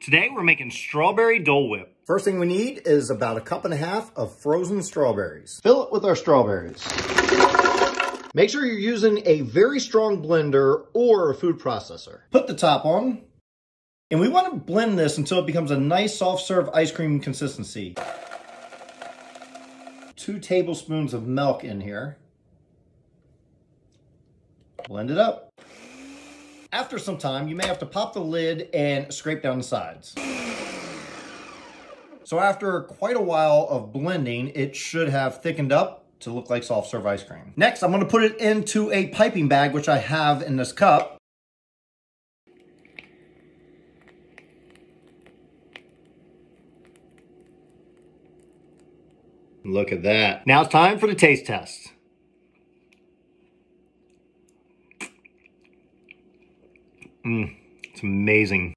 Today we're making strawberry Dole Whip. First thing we need is about 1.5 cups of frozen strawberries. Fill it with our strawberries. Make sure you're using a very strong blender or a food processor. Put the top on, and we want to blend this until it becomes a nice soft serve ice cream consistency. 2 tablespoons of milk in here. Blend it up. After some time, you may have to pop the lid and scrape down the sides. So after quite a while of blending, it should have thickened up to look like soft serve ice cream. Next, I'm gonna put it into a piping bag, which I have in this cup. Look at that. Now it's time for the taste test. It's amazing.